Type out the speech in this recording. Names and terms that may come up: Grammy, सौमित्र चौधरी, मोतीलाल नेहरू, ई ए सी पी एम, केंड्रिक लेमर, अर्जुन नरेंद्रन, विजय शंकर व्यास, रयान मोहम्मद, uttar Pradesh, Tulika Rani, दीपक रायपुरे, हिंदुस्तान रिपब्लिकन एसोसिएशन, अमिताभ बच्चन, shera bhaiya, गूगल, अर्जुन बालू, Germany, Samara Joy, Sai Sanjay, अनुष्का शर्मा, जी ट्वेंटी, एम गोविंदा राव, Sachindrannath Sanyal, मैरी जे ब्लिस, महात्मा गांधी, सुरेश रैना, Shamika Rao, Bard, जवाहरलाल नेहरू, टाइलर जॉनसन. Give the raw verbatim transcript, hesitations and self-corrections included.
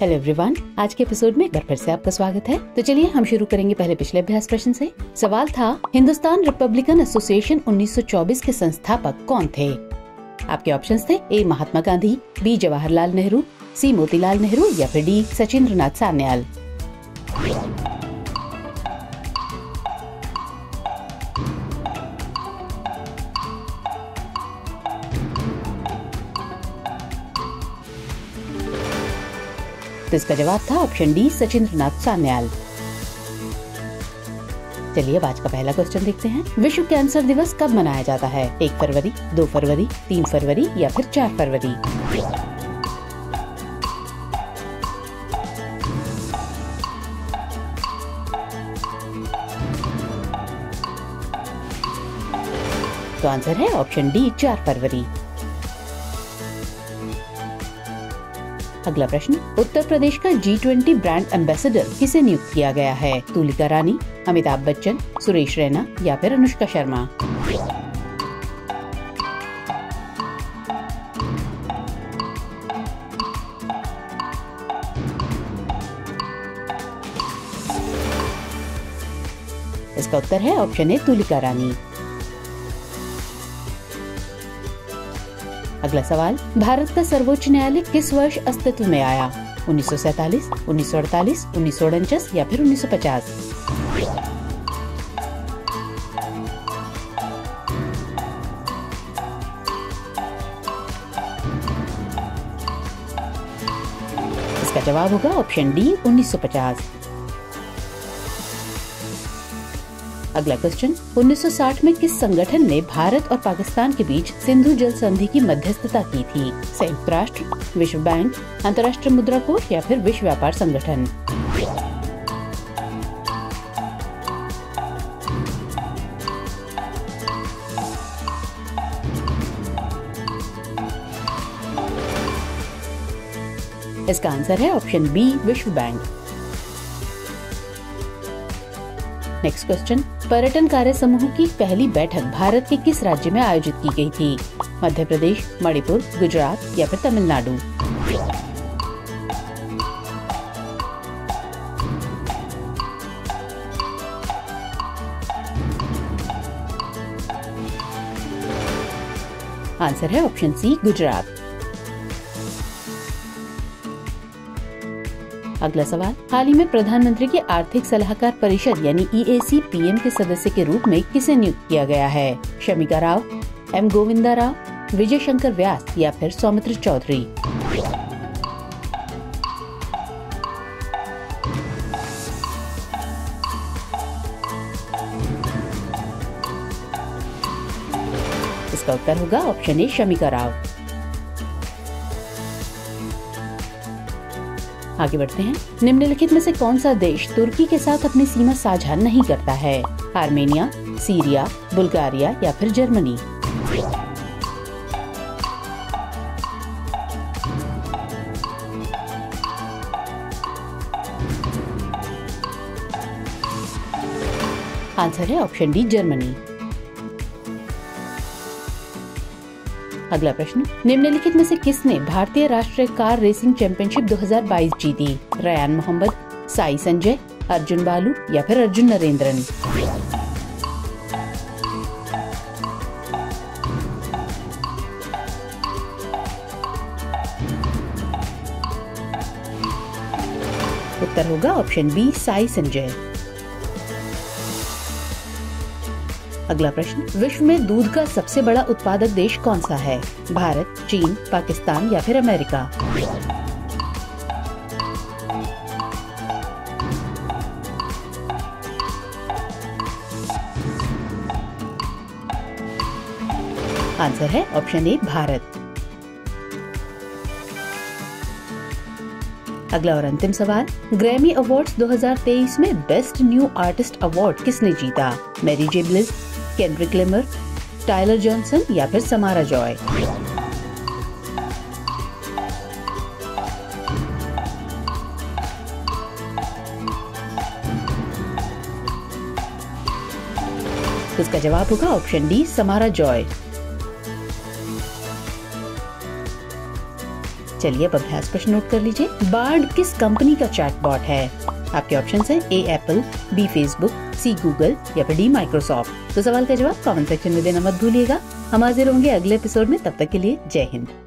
Hello everyone, आज के episode में घर फिर से आपका स्वागत है। तो चलिए हम शुरू करेंगे पहले पिछले अभ्यास प्रश्न से। सवाल था, हिंदुस्तान रिपब्लिकन एसोसिएशन उन्नीस सौ चौबीस के संस्थापक कौन थे? आपके ऑप्शंस थे A महात्मा गांधी, B जवाहरलाल नेहरू, C मोतीलाल नेहरू या फिर डी सचिंद्रनाथ सान्याल। तो इसका जवाब था ऑप्शन डी सचिंद्रनाथ सान्याल। चलिए आज का पहला क्वेश्चन देखते हैं। विश्व कैंसर दिवस कब मनाया जाता है? एक फरवरी, दो फरवरी, तीन फरवरी या फिर चार फरवरी? तो आंसर है ऑप्शन डी चार फरवरी। अगला प्रश्न, उत्तर प्रदेश का जी ट्वेंटी ब्रांड एम्बेसडर किसे नियुक्त किया गया है? तुलिका रानी, अमिताभ बच्चन, सुरेश रैना या फिर अनुष्का शर्मा? इसका उत्तर है ऑप्शन ए तुलिका रानी। अगला सवाल, भारत का सर्वोच्च न्यायालय किस वर्ष अस्तित्व में आया? उन्नीस सौ सैंतालीस, उन्नीस सौ अड़तालीस, उन्नीस सौ उनचास या फिर उन्नीस सौ पचास? इसका जवाब होगा ऑप्शन डी उन्नीस सौ पचास। अगला क्वेश्चन, उन्नीस सौ साठ में किस संगठन ने भारत और पाकिस्तान के बीच सिंधु जल संधि की मध्यस्थता की थी? संयुक्त राष्ट्र, विश्व बैंक, अंतर्राष्ट्रीय मुद्रा कोष या फिर विश्व व्यापार संगठन? इसका आंसर है ऑप्शन बी विश्व बैंक। नेक्स्ट क्वेश्चन, पर्यटन कार्य समूह की पहली बैठक भारत के किस राज्य में आयोजित की गई थी? मध्य प्रदेश, मणिपुर, गुजरात या फिर तमिलनाडु? आंसर है ऑप्शन सी गुजरात। अगला सवाल, हाल ही में प्रधानमंत्री के आर्थिक सलाहकार परिषद यानी ई ए सी पी एम के सदस्य के रूप में किसे नियुक्त किया गया है? शमिका राव, एम गोविंदा राव, विजय शंकर व्यास या फिर सौमित्र चौधरी? इसका उत्तर होगा ऑप्शन ए शमिका राव। आगे बढ़ते हैं। निम्नलिखित में से कौन सा देश तुर्की के साथ अपनी सीमा साझा नहीं करता है? आर्मेनिया, सीरिया, बुल्गारिया या फिर जर्मनी? आंसर है ऑप्शन डी जर्मनी। अगला प्रश्न, निम्नलिखित में से किसने भारतीय राष्ट्रीय कार रेसिंग चैंपियनशिप दो हज़ार बाईस जीती? रयान मोहम्मद, साई संजय, अर्जुन बालू या फिर अर्जुन नरेंद्रन? उत्तर होगा ऑप्शन बी साई संजय। अगला प्रश्न, विश्व में दूध का सबसे बड़ा उत्पादक देश कौन सा है? भारत, चीन, पाकिस्तान या फिर अमेरिका? आंसर है ऑप्शन ए भारत। अगला और अंतिम सवाल, ग्रैमी अवार्ड्स दो हज़ार तेईस में बेस्ट न्यू आर्टिस्ट अवार्ड किसने जीता? मैरी जे ब्लिस, केंड्रिक लेमर, टाइलर जॉनसन या फिर समारा जॉय? इसका जवाब होगा ऑप्शन डी समारा जॉय। चलिए अब अभ्यास प्रश्न नोट कर लीजिए। बार्ड किस कंपनी का चैटबॉट है? आपके ऑप्शंस हैं A Apple, B Facebook, C गूगल या फिर डी माइक्रोसॉफ्ट। तो सवाल का जवाब कमेंट सेक्शन में देना मत भूलिएगा। हम हाजिर होंगे अगले एपिसोड में, तब तक के लिए जय हिंद।